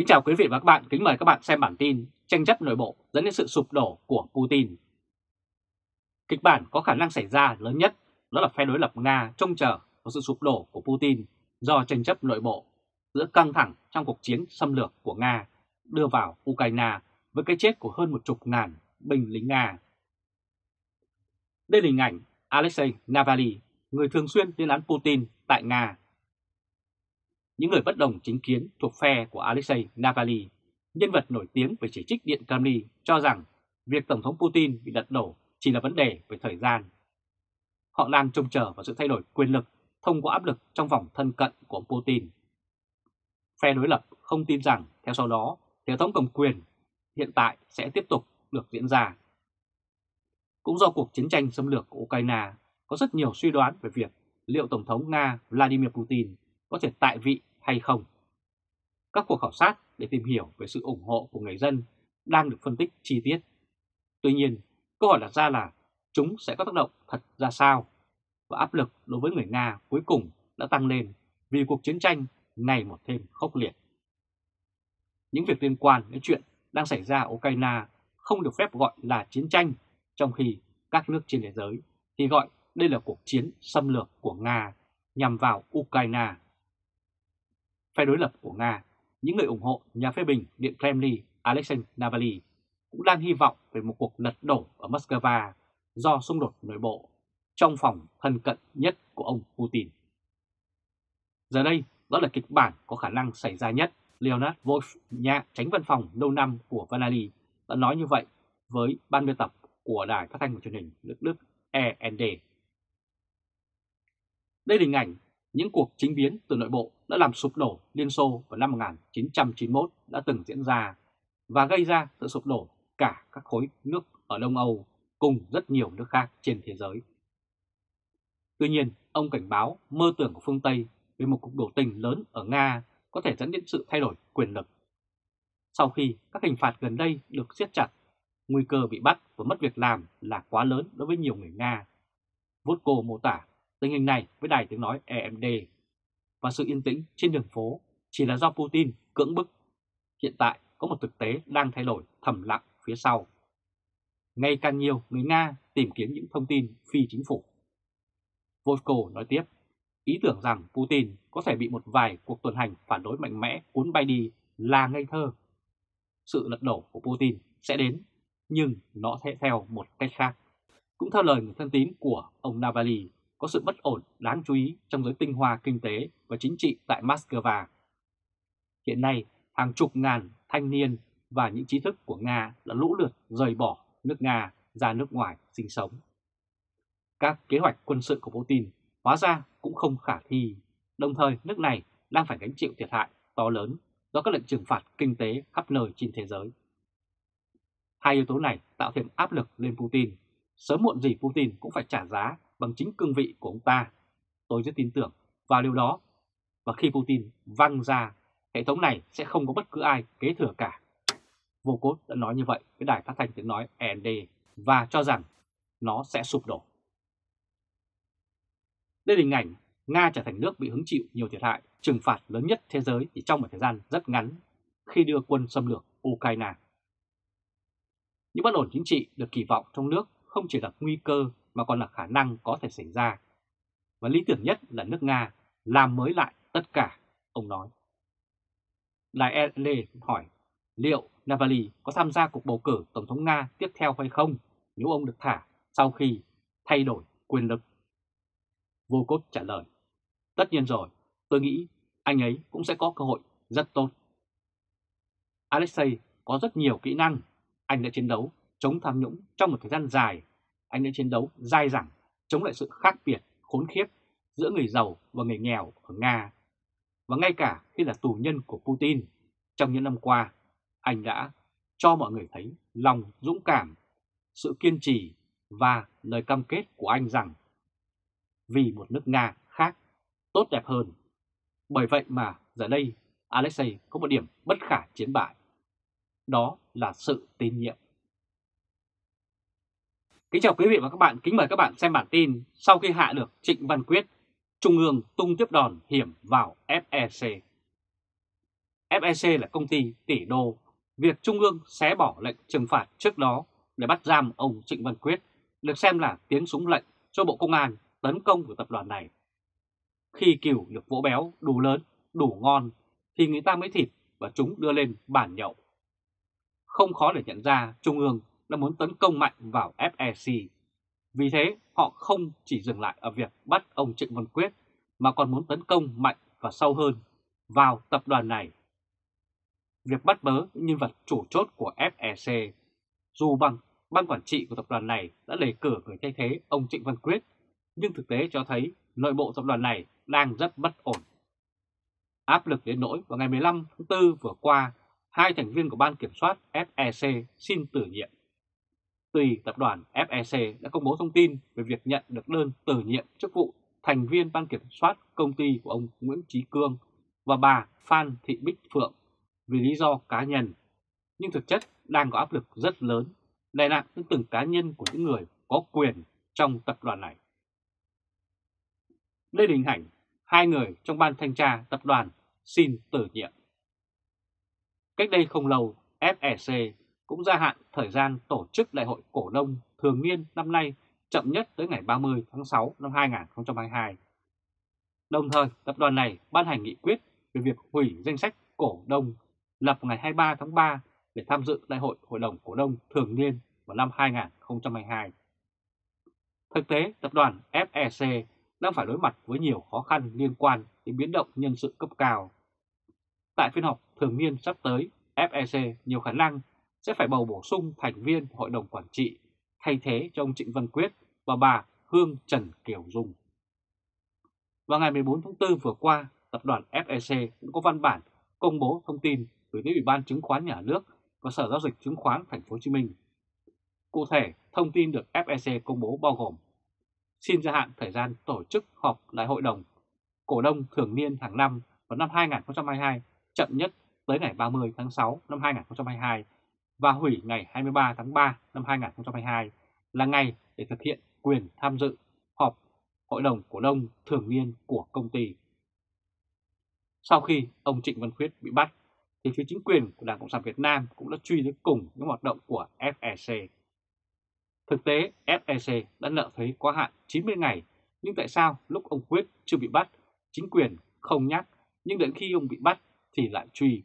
Kính chào quý vị và các bạn, kính mời các bạn xem bản tin tranh chấp nội bộ dẫn đến sự sụp đổ của Putin. Kịch bản có khả năng xảy ra lớn nhất đó là phe đối lập Nga trông chờ vào sự sụp đổ của Putin do tranh chấp nội bộ giữa căng thẳng trong cuộc chiến xâm lược của Nga đưa vào Ukraine với cái chết của hơn 10.000 binh lính Nga. Đây là hình ảnh Alexei Navalny, người thường xuyên lên án Putin tại Nga. Những người bất đồng chính kiến thuộc phe của Alexei Navalny, nhân vật nổi tiếng về chỉ trích Điện Kremlin, cho rằng việc Tổng thống Putin bị lật đổ chỉ là vấn đề về thời gian. Họ đang trông chờ vào sự thay đổi quyền lực thông qua áp lực trong vòng thân cận của ông Putin. Phe đối lập không tin rằng theo sau đó hệ thống cầm quyền hiện tại sẽ tiếp tục được diễn ra. Cũng do cuộc chiến tranh xâm lược của Ukraine, có rất nhiều suy đoán về việc liệu Tổng thống Nga Vladimir Putin có thể tại vị hay không. Các cuộc khảo sát để tìm hiểu về sự ủng hộ của người dân đang được phân tích chi tiết. Tuy nhiên, câu hỏi đặt ra là chúng sẽ có tác động thật ra sao? Và áp lực đối với người Nga cuối cùng đã tăng lên vì cuộc chiến tranh ngày một thêm khốc liệt. Những việc liên quan đến chuyện đang xảy ra ở Ukraine không được phép gọi là chiến tranh, trong khi các nước trên thế giới thì gọi đây là cuộc chiến xâm lược của Nga nhằm vào Ukraine. Phe đối lập của Nga, những người ủng hộ nhà phê bình Điện Kremlin Alexei Navalny cũng đang hy vọng về một cuộc lật đổ ở Moscow do xung đột nội bộ trong phòng thân cận nhất của ông Putin. Giờ đây, đó là kịch bản có khả năng xảy ra nhất. Leonard Wolf, nhà tránh văn phòng lâu năm của Navalny, đã nói như vậy với ban biên tập của đài phát thanh và truyền hình nước Đức ARD. Đây là hình ảnh những cuộc chính biến từ nội bộ đã làm sụp đổ Liên Xô vào năm 1991 đã từng diễn ra và gây ra sự sụp đổ cả các khối nước ở Đông Âu cùng rất nhiều nước khác trên thế giới. Tuy nhiên, ông cảnh báo mơ tưởng của phương Tây về một cuộc biểu tình lớn ở Nga có thể dẫn đến sự thay đổi quyền lực. Sau khi các hình phạt gần đây được siết chặt, nguy cơ bị bắt và mất việc làm là quá lớn đối với nhiều người Nga. Volkov mô tả tình hình này với đài tiếng nói ARD, và sự yên tĩnh trên đường phố chỉ là do Putin cưỡng bức. Hiện tại có một thực tế đang thay đổi thầm lặng phía sau. Ngày càng nhiều người Nga tìm kiếm những thông tin phi chính phủ. Volkov nói tiếp, ý tưởng rằng Putin có thể bị một vài cuộc tuần hành phản đối mạnh mẽ cuốn bay đi là ngây thơ. Sự lật đổ của Putin sẽ đến, nhưng nó sẽ theo một cách khác. Cũng theo lời người thân tín của ông Navalny, có sự bất ổn đáng chú ý trong giới tinh hoa kinh tế và chính trị tại Moscow. Hiện nay, hàng chục ngàn thanh niên và những trí thức của Nga đã lũ lượt rời bỏ nước Nga ra nước ngoài sinh sống. Các kế hoạch quân sự của Putin hóa ra cũng không khả thi, đồng thời nước này đang phải gánh chịu thiệt hại to lớn do các lệnh trừng phạt kinh tế khắp nơi trên thế giới. Hai yếu tố này tạo thêm áp lực lên Putin, sớm muộn gì Putin cũng phải trả giá bằng chính cương vị của ông ta. Tôi rất tin tưởng vào điều đó, và khi Putin văng ra, hệ thống này sẽ không có bất cứ ai kế thừa cả. Volkov đã nói như vậy với đài phát thanh tiếng nói ARD và cho rằng nó sẽ sụp đổ. Đây là hình ảnh Nga trở thành nước bị hứng chịu nhiều thiệt hại, trừng phạt lớn nhất thế giới chỉ trong một thời gian rất ngắn khi đưa quân xâm lược Ukraine. Những bất ổn chính trị được kỳ vọng trong nước không chỉ là nguy cơ mà còn là khả năng có thể xảy ra. Và lý tưởng nhất là nước Nga làm mới lại tất cả, ông nói. Đài LA hỏi liệu Navalny có tham gia cuộc bầu cử Tổng thống Nga tiếp theo hay không nếu ông được thả sau khi thay đổi quyền lực. Volkov trả lời, tất nhiên rồi, tôi nghĩ anh ấy cũng sẽ có cơ hội rất tốt. Alexei có rất nhiều kỹ năng, anh đã chiến đấu chống tham nhũng trong một thời gian dài, anh đã chiến đấu dai dẳng chống lại sự khác biệt khốn khiếp giữa người giàu và người nghèo ở Nga. Và ngay cả khi là tù nhân của Putin, trong những năm qua, anh đã cho mọi người thấy lòng dũng cảm, sự kiên trì và lời cam kết của anh rằng vì một nước Nga khác, tốt đẹp hơn. Bởi vậy mà giờ đây, Alexei có một điểm bất khả chiến bại. Đó là sự tín nhiệm. Kính chào quý vị và các bạn, kính mời các bạn xem bản tin sau khi hạ được Trịnh Văn Quyết, Trung ương tung tiếp đòn hiểm vào FEC. FEC là công ty tỷ đô. Việc Trung ương xé bỏ lệnh trừng phạt trước đó để bắt giam ông Trịnh Văn Quyết được xem là tiếng súng lệnh cho Bộ Công an tấn công của tập đoàn này. Khi cừu được vỗ béo đủ lớn, đủ ngon thì người ta mới thịt và chúng đưa lên bàn nhậu. Không khó để nhận ra Trung ương đã muốn tấn công mạnh vào FEC. Vì thế họ không chỉ dừng lại ở việc bắt ông Trịnh Văn Quyết mà còn muốn tấn công mạnh và sâu hơn vào tập đoàn này. Việc bắt bớ những nhân vật chủ chốt của FEC, dù bằng ban quản trị của tập đoàn này đã đề cử người thay thế ông Trịnh Văn Quyết, nhưng thực tế cho thấy nội bộ tập đoàn này đang rất bất ổn. Áp lực đến nỗi vào ngày 15 tháng 4 vừa qua, hai thành viên của ban kiểm soát FEC xin từ nhiệm. Tùy tập đoàn FEC đã công bố thông tin về việc nhận được đơn từ nhiệm chức vụ thành viên ban kiểm soát công ty của ông Nguyễn Chí Cương và bà Phan Thị Bích Phượng vì lý do cá nhân, nhưng thực chất đang có áp lực rất lớn, đè nặng đến từng cá nhân của những người có quyền trong tập đoàn này. Lê Đình Hảnh, hai người trong ban thanh tra tập đoàn xin từ nhiệm. Cách đây không lâu, FEC cũng gia hạn thời gian tổ chức đại hội cổ đông thường niên năm nay chậm nhất tới ngày 30 tháng 6 năm 2022. Đồng thời, tập đoàn này ban hành nghị quyết về việc hủy danh sách cổ đông lập ngày 23 tháng 3 để tham dự đại hội hội đồng cổ đông thường niên vào năm 2022. Thực tế, tập đoàn FEC đang phải đối mặt với nhiều khó khăn liên quan đến biến động nhân sự cấp cao. Tại phiên họp thường niên sắp tới, FEC nhiều khả năng sẽ phải bầu bổ sung thành viên của hội đồng quản trị thay thế cho ông Trịnh Văn Quyết và bà Hương Trần Kiều Dung. Vào ngày 14 tháng 4 vừa qua, tập đoàn FEC cũng có văn bản công bố thông tin từ Ủy ban Chứng khoán Nhà nước và Sở Giao dịch Chứng khoán Thành phố Hồ Chí Minh. Cụ thể, thông tin được FEC công bố bao gồm: xin gia hạn thời gian tổ chức họp đại hội đồng cổ đông thường niên hàng năm vào năm 2022 chậm nhất tới ngày 30 tháng 6 năm 2022 và hủy ngày 23 tháng 3 năm 2022 là ngày để thực hiện quyền tham dự họp hội đồng cổ đông thường niên của công ty. Sau khi ông Trịnh Văn Quyết bị bắt thì phía chính quyền của Đảng Cộng sản Việt Nam cũng đã truy đến cùng những hoạt động của FEC. Thực tế, FEC đã nợ thuế quá hạn 90 ngày, nhưng tại sao lúc ông Quyết chưa bị bắt, chính quyền không nhắc, nhưng đến khi ông bị bắt thì lại truy?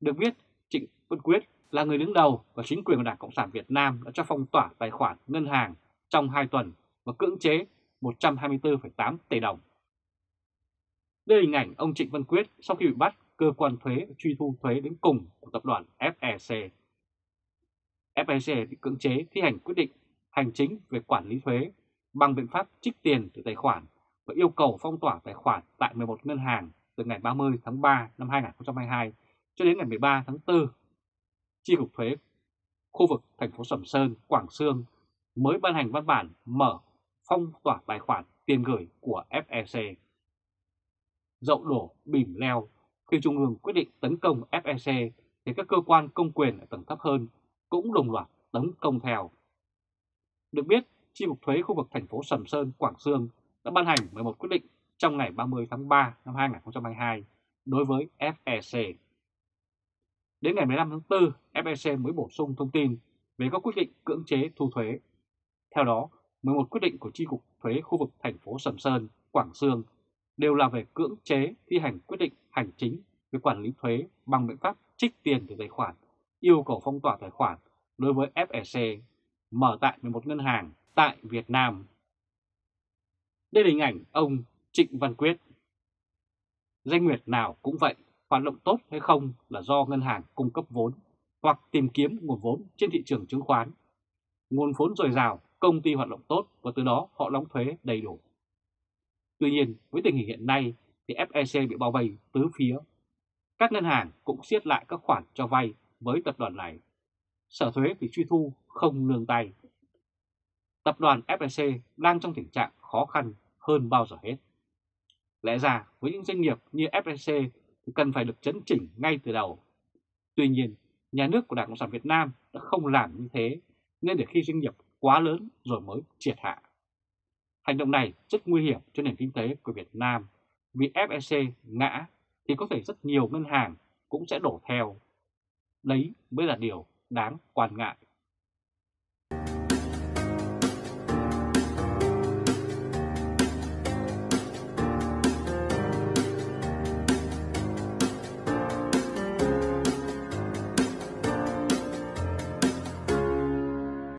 Được biết, Trịnh Văn Quyết là người đứng đầu và chính quyền của Đảng Cộng sản Việt Nam đã cho phong tỏa tài khoản ngân hàng trong 2 tuần và cưỡng chế 124,8 tỷ đồng. Đây là hình ảnh ông Trịnh Văn Quyết sau khi bị bắt, cơ quan thuế truy thu thuế đến cùng của tập đoàn FEC. FEC bị cưỡng chế thi hành quyết định hành chính về quản lý thuế bằng biện pháp trích tiền từ tài khoản và yêu cầu phong tỏa tài khoản tại 11 ngân hàng từ ngày 30 tháng 3 năm 2022 cho đến ngày 13 tháng 4. Chi cục thuế khu vực thành phố Sầm Sơn, Quảng Xương mới ban hành văn bản mở phong tỏa tài khoản tiền gửi của FEC. Dậu đổ bìm leo, khi Trung ương quyết định tấn công FEC thì các cơ quan công quyền ở tầng thấp hơn cũng đồng loạt tấn công theo. Được biết, chi cục thuế khu vực thành phố Sầm Sơn, Quảng Xương đã ban hành 11 quyết định trong ngày 30 tháng 3 năm 2022 đối với FEC. Đến ngày 15 tháng 4, FEC mới bổ sung thông tin về các quyết định cưỡng chế thu thuế. Theo đó, 11 quyết định của chi cục thuế khu vực thành phố Sầm Sơn, Quảng Xương đều là về cưỡng chế thi hành quyết định hành chính về quản lý thuế bằng biện pháp trích tiền từ tài khoản, yêu cầu phong tỏa tài khoản đối với FEC mở tại 11 ngân hàng tại Việt Nam. Đây là hình ảnh ông Trịnh Văn Quyết. Danh nguyệt nào cũng vậy, hoạt động tốt hay không là do ngân hàng cung cấp vốn hoặc tìm kiếm nguồn vốn trên thị trường chứng khoán. Nguồn vốn dồi dào, công ty hoạt động tốt và từ đó họ đóng thuế đầy đủ. Tuy nhiên, với tình hình hiện nay thì FEC bị bao vây tứ phía. Các ngân hàng cũng siết lại các khoản cho vay với tập đoàn này. Sở thuế thì truy thu không nương tay. Tập đoàn FEC đang trong tình trạng khó khăn hơn bao giờ hết. Lẽ ra với những doanh nghiệp như FEC thì cần phải được chấn chỉnh ngay từ đầu. Tuy nhiên, nhà nước của Đảng Cộng sản Việt Nam đã không làm như thế, nên để khi doanh nghiệp quá lớn rồi mới triệt hạ. Hành động này rất nguy hiểm cho nền kinh tế của Việt Nam, vì FEC ngã thì có thể rất nhiều ngân hàng cũng sẽ đổ theo. Đấy mới là điều đáng quan ngại.